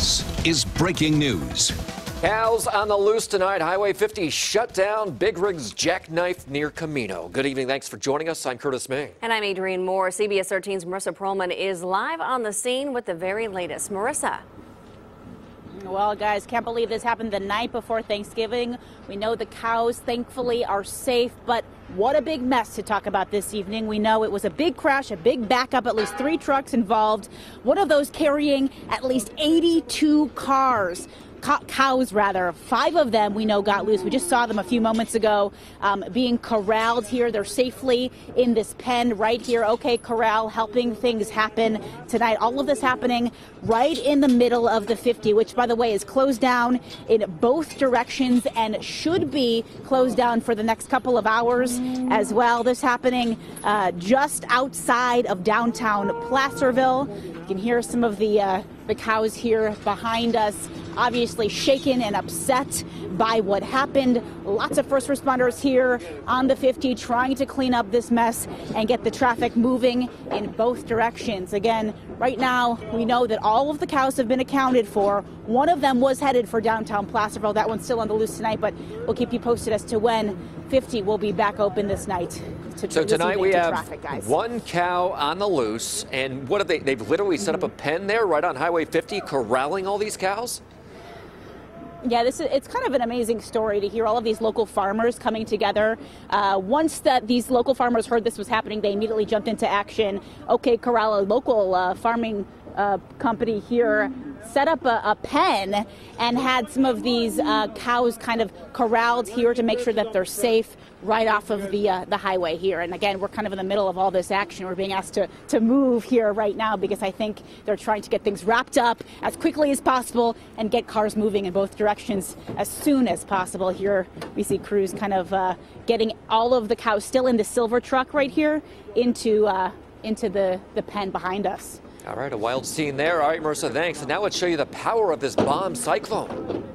This is breaking news. Cows on the loose tonight. Highway 50 shut down. Big rigs jackknife near Camino. Good evening. Thanks for joining us. I'm Curtis May. And I'm Adrienne Moore. CBS 13's Marissa Perlman is live on the scene with the very latest. Marissa. Well, guys, can't believe this happened the night before Thanksgiving. We know the cows, thankfully, are safe, but what a big mess to talk about this evening. We know it was a big crash, a big backup, at least 3 trucks involved. One of those carrying at least 82 cars. Cows, rather. 5 of them we know got loose. We just saw them a few moments ago being corralled here. They're safely in this pen right here. Okay Corral, helping things happen tonight. All of this happening right in the middle of the 50, which, by the way, is closed down in both directions and should be closed down for the next couple of hours as well. This happening just outside of downtown Placerville. You can hear some of the cows here behind us, obviously shaken and upset by what happened. Lots of first responders here on the 50 trying to clean up this mess and get the traffic moving in both directions. Again, right now we know that all of the cows have been accounted for. One of them was headed for downtown Placerville. That one's still on the loose tonight, but we'll keep you posted as to when 50 will be back open this night. So tonight we have traffic, guys. One cow on the loose, and what have they've literally set up a pen there right on Highway 50, corralling all these cows? Yeah, it's kind of an amazing story to hear all of these local farmers coming together. Once that these local farmers heard this was happening, they immediately jumped into action. Okay Corral, a local farming company here, set up a pen and had some of these cows kind of corralled here to make sure that they're safe right off of the highway here. And again, we're kind of in the middle of all this action. We're being asked to move here right now because I think they're trying to get things wrapped up as quickly as possible and get cars moving in both directions as soon as possible. Here we see crews kind of getting all of the cows still in the silver truck right here into the pen behind us. All right, a wild scene there. All right, Marissa, thanks. And now let's show you the power of this bomb cyclone.